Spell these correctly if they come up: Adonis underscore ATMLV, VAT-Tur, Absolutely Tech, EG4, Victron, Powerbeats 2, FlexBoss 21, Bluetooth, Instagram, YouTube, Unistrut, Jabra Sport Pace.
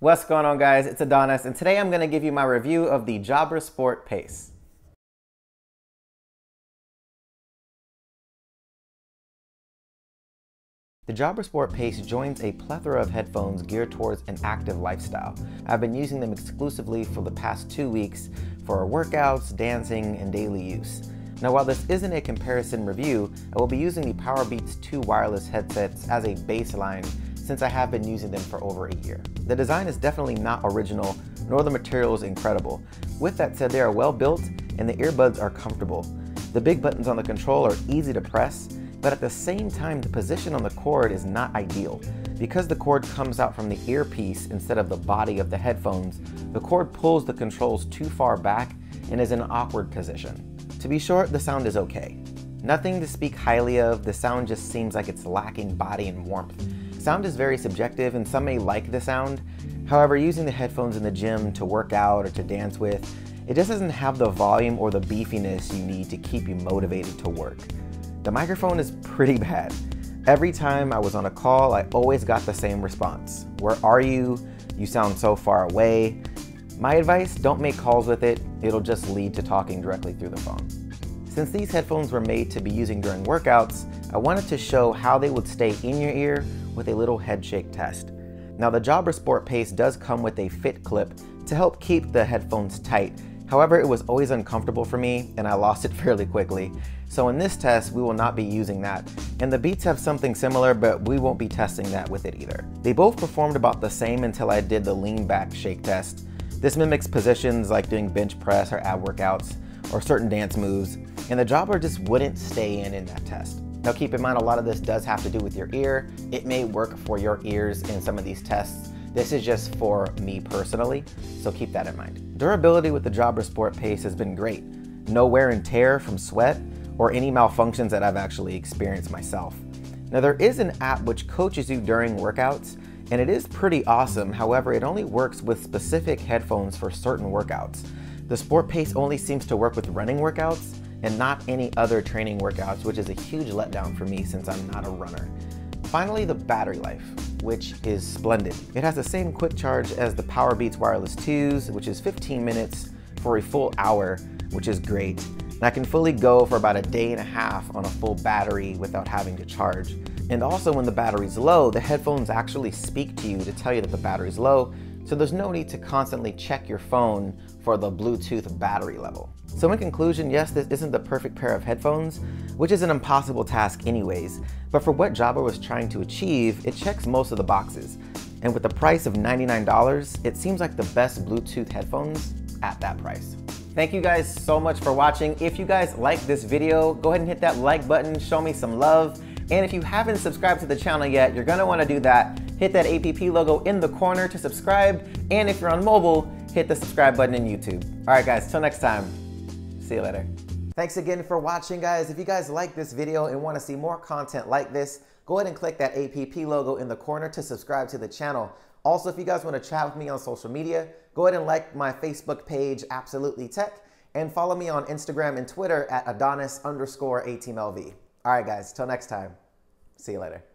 What's going on, guys? It's Adonis, and today I'm gonna give you my review of the Jabra Sport Pace. The Jabra Sport Pace joins a plethora of headphones geared towards an active lifestyle. I've been using them exclusively for the past 2 weeks for workouts, dancing, and daily use. Now, while this isn't a comparison review, I will be using the Powerbeats 2 wireless headsets as a baseline since I have been using them for over a year. The design is definitely not original, nor the materials incredible. With that said, they are well built and the earbuds are comfortable. The big buttons on the control are easy to press, but at the same time, the position on the cord is not ideal. Because the cord comes out from the earpiece instead of the body of the headphones, the cord pulls the controls too far back and is in an awkward position. To be short, the sound is okay. Nothing to speak highly of, the sound just seems like it's lacking body and warmth. Sound is very subjective and some may like the sound. However, using the headphones in the gym to work out or to dance with, it just doesn't have the volume or the beefiness you need to keep you motivated to work. The microphone is pretty bad. Every time I was on a call, I always got the same response. Where are you? You sound so far away. My advice, don't make calls with it. It'll just lead to talking directly through the phone. Since these headphones were made to be using during workouts, I wanted to show how they would stay in your ear with a little head shake test. Now, the Jabra Sport Pace does come with a fit clip to help keep the headphones tight. However, it was always uncomfortable for me and I lost it fairly quickly. So in this test, we will not be using that. And the Beats have something similar, but we won't be testing that with it either. They both performed about the same until I did the lean back shake test. This mimics positions like doing bench press or ab workouts or certain dance moves, and the Jabra just wouldn't stay in that test. Now, keep in mind, a lot of this does have to do with your ear. It may work for your ears in some of these tests. This is just for me personally, so keep that in mind. Durability with the Jabra Sport Pace has been great. No wear and tear from sweat or any malfunctions that I've actually experienced myself. Now, there is an app which coaches you during workouts, and it is pretty awesome. However, it only works with specific headphones for certain workouts. The Sport Pace only seems to work with running workouts and not any other training workouts, which is a huge letdown for me since I'm not a runner. Finally, the battery life, which is splendid. It has the same quick charge as the Powerbeats Wireless 2s, which is 15 minutes for a full hour, which is great. And I can fully go for about a day and a half on a full battery without having to charge. And also, when the battery's low, the headphones actually speak to you to tell you that the battery's low, so there's no need to constantly check your phone for the Bluetooth battery level. So in conclusion, yes, this isn't the perfect pair of headphones, which is an impossible task anyways, but for what Jabra was trying to achieve, it checks most of the boxes. And with the price of $99, it seems like the best Bluetooth headphones at that price. Thank you guys so much for watching. If you guys like this video, go ahead and hit that like button, show me some love. And if you haven't subscribed to the channel yet, you're gonna wanna do that. Hit that APP logo in the corner to subscribe. And if you're on mobile, hit the subscribe button in YouTube. All right, guys, till next time. See you later. Thanks again for watching, guys. If you guys like this video and wanna see more content like this, go ahead and click that APP logo in the corner to subscribe to the channel. Also, if you guys wanna chat with me on social media, go ahead and like my Facebook page, Absolutely Tech, and follow me on Instagram and Twitter at Adonis underscore ATMLV. All right, guys, till next time. See you later.